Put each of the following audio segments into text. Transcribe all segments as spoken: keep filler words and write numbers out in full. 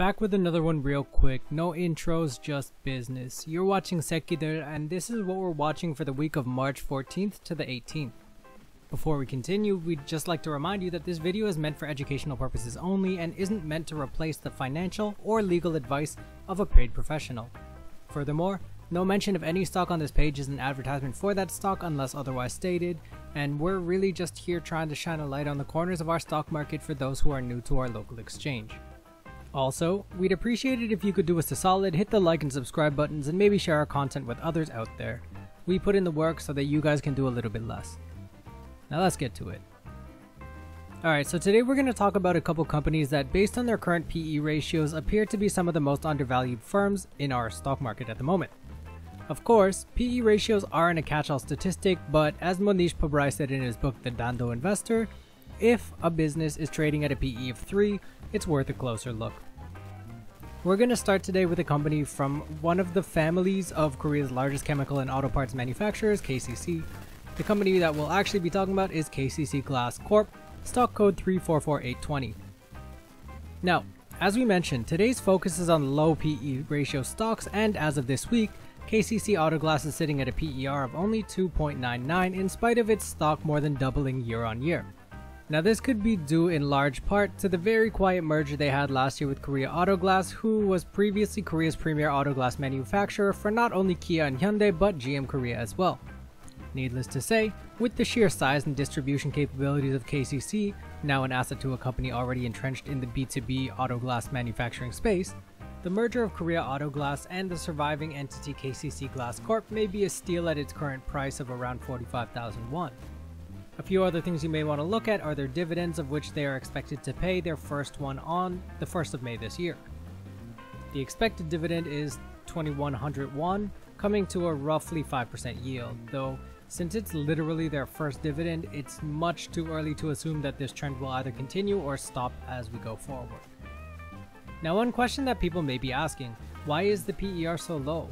Back with another one real quick, no intros, just business. You're watching Sekki Deul and this is what we're watching for the week of March fourteenth to the eighteenth. Before we continue, we'd just like to remind you that this video is meant for educational purposes only and isn't meant to replace the financial or legal advice of a paid professional. Furthermore, no mention of any stock on this page is an advertisement for that stock unless otherwise stated, and we're really just here trying to shine a light on the corners of our stock market for those who are new to our local exchange. Also, we'd appreciate it if you could do us a solid, hit the like and subscribe buttons, and maybe share our content with others out there. We put in the work so that you guys can do a little bit less. Now let's get to it. Alright, so today we're going to talk about a couple companies that based on their current P E ratios appear to be some of the most undervalued firms in our stock market at the moment. Of course, P E ratios aren't a catch-all statistic, but as Mohnish Pabrai said in his book The Dando Investor, if a business is trading at a P E of three, it's worth a closer look. We're going to start today with a company from one of the families of Korea's largest chemical and auto parts manufacturers, K C C. The company that we'll actually be talking about is K C C Glass Corp, stock code three four four eight two zero. Now, as we mentioned, today's focus is on low P E ratio stocks, and as of this week, K C C Auto Glass is sitting at a P E R of only two point nine nine in spite of its stock more than doubling year on year. Now this could be due in large part to the very quiet merger they had last year with Korea Auto Glass, who was previously Korea's premier auto glass manufacturer for not only Kia and Hyundai but G M Korea as well. Needless to say, with the sheer size and distribution capabilities of K C C, now an asset to a company already entrenched in the B two B auto glass manufacturing space, the merger of Korea Auto Glass and the surviving entity K C C Glass Corp may be a steal at its current price of around forty-five thousand won. A few other things you may want to look at are their dividends, of which they are expected to pay their first one on the first of May this year. The expected dividend is twenty-one hundred won, coming to a roughly five percent yield, though since it's literally their first dividend, it's much too early to assume that this trend will either continue or stop as we go forward. Now one question that people may be asking, why is the P E R so low?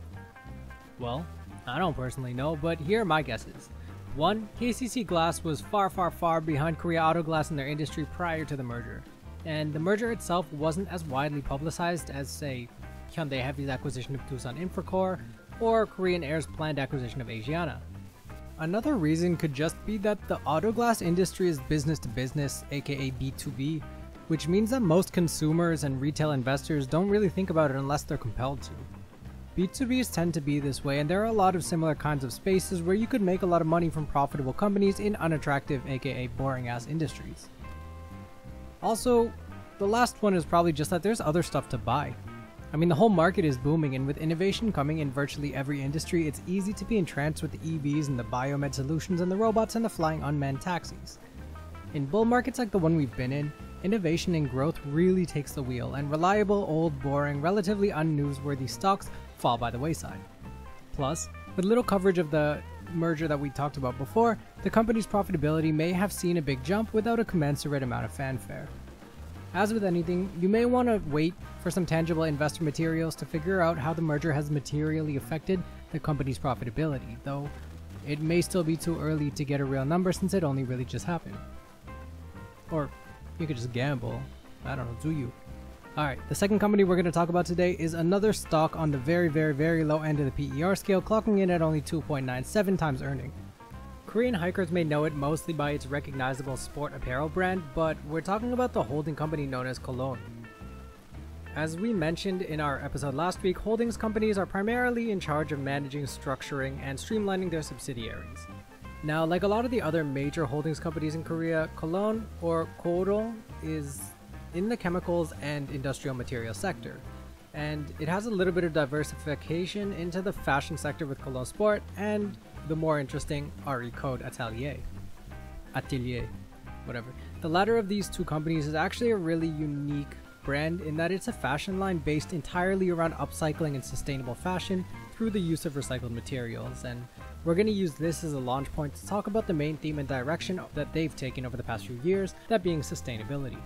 Well, I don't personally know, but here are my guesses. one. K C C Glass was far far far behind Korea Auto Glass in their industry prior to the merger, and the merger itself wasn't as widely publicized as, say, Hyundai Heavy's acquisition of Doosan Infracore or Korean Air's planned acquisition of Asiana. Another reason could just be that the auto glass industry is business to business, aka B two B, which means that most consumers and retail investors don't really think about it unless they're compelled to. B two Bs tend to be this way, and there are a lot of similar kinds of spaces where you could make a lot of money from profitable companies in unattractive, aka boring ass industries. Also, the last one is probably just that there's other stuff to buy. I mean, the whole market is booming, and with innovation coming in virtually every industry, it's easy to be entranced with the E Vs and the biomed solutions and the robots and the flying unmanned taxis. In bull markets like the one we've been in, innovation and growth really takes the wheel, and reliable, old, boring, relatively unnewsworthy stocks fall by the wayside. Plus, with little coverage of the merger that we talked about before, the company's profitability may have seen a big jump without a commensurate amount of fanfare. As with anything, you may want to wait for some tangible investor materials to figure out how the merger has materially affected the company's profitability, though it may still be too early to get a real number since it only really just happened. Or you could just gamble. I don't know, do you? Alright, the second company we're going to talk about today is another stock on the very very very low end of the P E R scale, clocking in at only two point nine seven times earnings. Korean hikers may know it mostly by its recognizable sport apparel brand, but we're talking about the holding company known as KOLON. As we mentioned in our episode last week, holdings companies are primarily in charge of managing, structuring, and streamlining their subsidiaries. Now, like a lot of the other major holdings companies in Korea, KOLON or KOLON is in the chemicals and industrial material sector, and it has a little bit of diversification into the fashion sector with Kolon Sport and the more interesting R E Code Atelier. Atelier, whatever. The latter of these two companies is actually a really unique brand in that it's a fashion line based entirely around upcycling and sustainable fashion through the use of recycled materials, and we're going to use this as a launch point to talk about the main theme and direction that they've taken over the past few years, that being sustainability.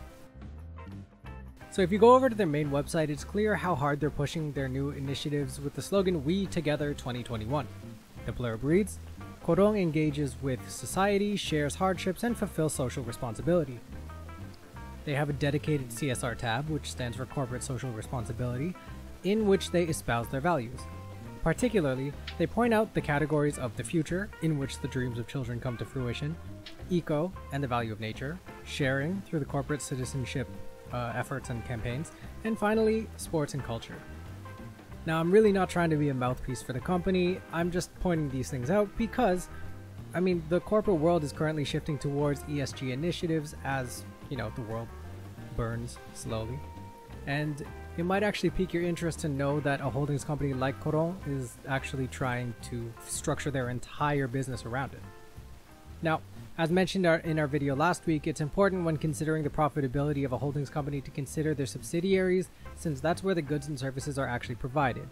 So if you go over to their main website, it's clear how hard they're pushing their new initiatives with the slogan We Together twenty twenty-one. The blurb reads, KOLON engages with society, shares hardships, and fulfills social responsibility. They have a dedicated C S R tab, which stands for Corporate Social Responsibility, in which they espouse their values. Particularly, they point out the categories of the future, in which the dreams of children come to fruition, eco and the value of nature, sharing through the corporate citizenship uh, efforts and campaigns, and finally, sports and culture. Now, I'm really not trying to be a mouthpiece for the company, I'm just pointing these things out because, I mean, the corporate world is currently shifting towards E S G initiatives as, you know, the world burns slowly. And it might actually pique your interest to know that a holdings company like KOLON is actually trying to structure their entire business around it. Now, as mentioned in our video last week, it's important when considering the profitability of a holdings company to consider their subsidiaries, since that's where the goods and services are actually provided.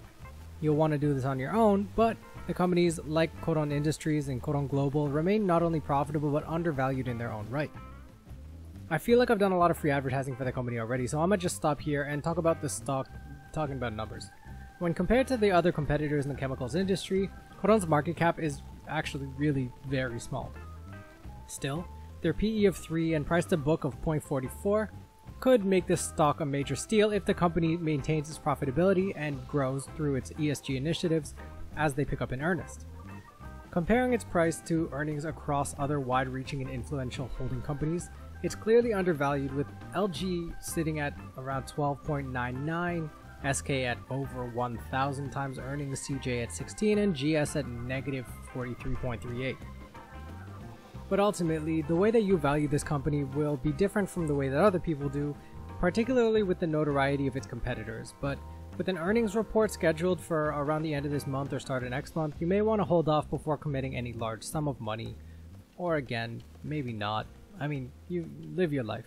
You'll want to do this on your own, but the companies like KOLON Industries and KOLON Global remain not only profitable but undervalued in their own right. I feel like I've done a lot of free advertising for the company already, so I'm gonna just stop here and talk about this stock talking about numbers. When compared to the other competitors in the chemicals industry, KOLON's market cap is actually really very small. Still, their P E of three and price to book of zero point four four could make this stock a major steal if the company maintains its profitability and grows through its E S G initiatives as they pick up in earnest. Comparing its price to earnings across other wide-reaching and influential holding companies, it's clearly undervalued, with L G sitting at around twelve point nine nine, S K at over one thousand times earnings, C J at sixteen, and G S at negative forty-three point three eight. But ultimately, the way that you value this company will be different from the way that other people do, particularly with the notoriety of its competitors. But with an earnings report scheduled for around the end of this month or start of next month, you may want to hold off before committing any large sum of money. Or again, maybe not. I mean, you live your life.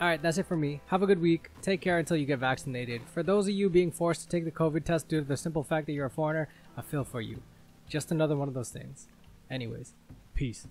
Alright, that's it for me. Have a good week. Take care until you get vaccinated. For those of you being forced to take the COVID test due to the simple fact that you're a foreigner, I feel for you. Just another one of those things. Anyways. Peace.